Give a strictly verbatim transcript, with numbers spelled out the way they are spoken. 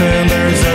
and there's